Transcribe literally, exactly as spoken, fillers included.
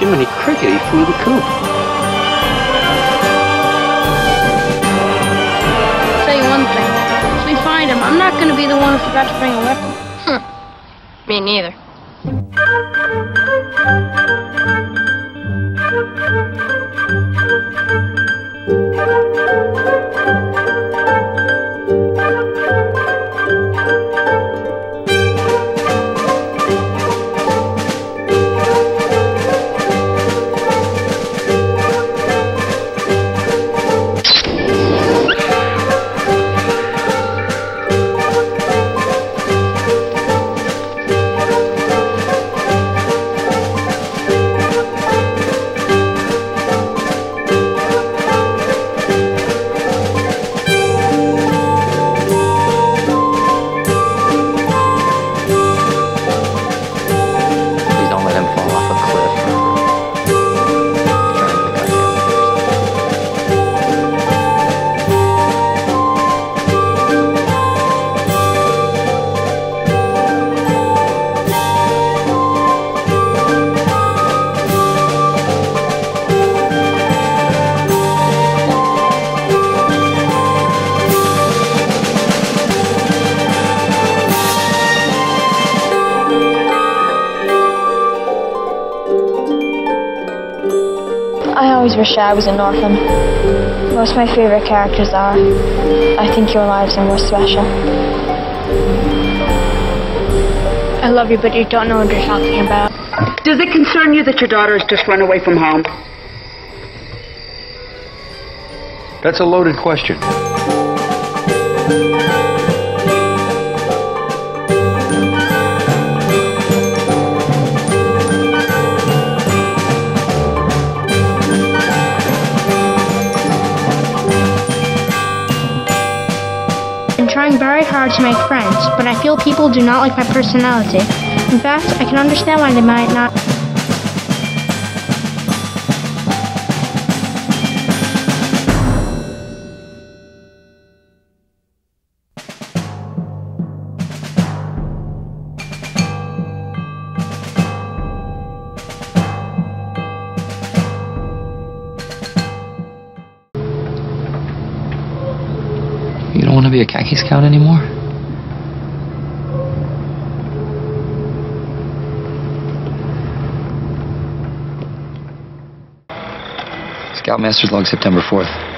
Jiminy crickety through the coop. I'll tell you one thing. If we find him, I'm not going to be the one who forgot to bring a weapon. Huh. Me neither. I always wish I was an orphan. Most of my favorite characters are. I think your lives are more special. I love you, but you don't know what you're talking about. Does it concern you that your daughter has just run away from home? That's a loaded question. I'm trying very hard to make friends, but I feel people do not like my personality. In fact, I can understand why they might not. You don't want to be a khaki scout anymore? Scoutmasters log September fourth.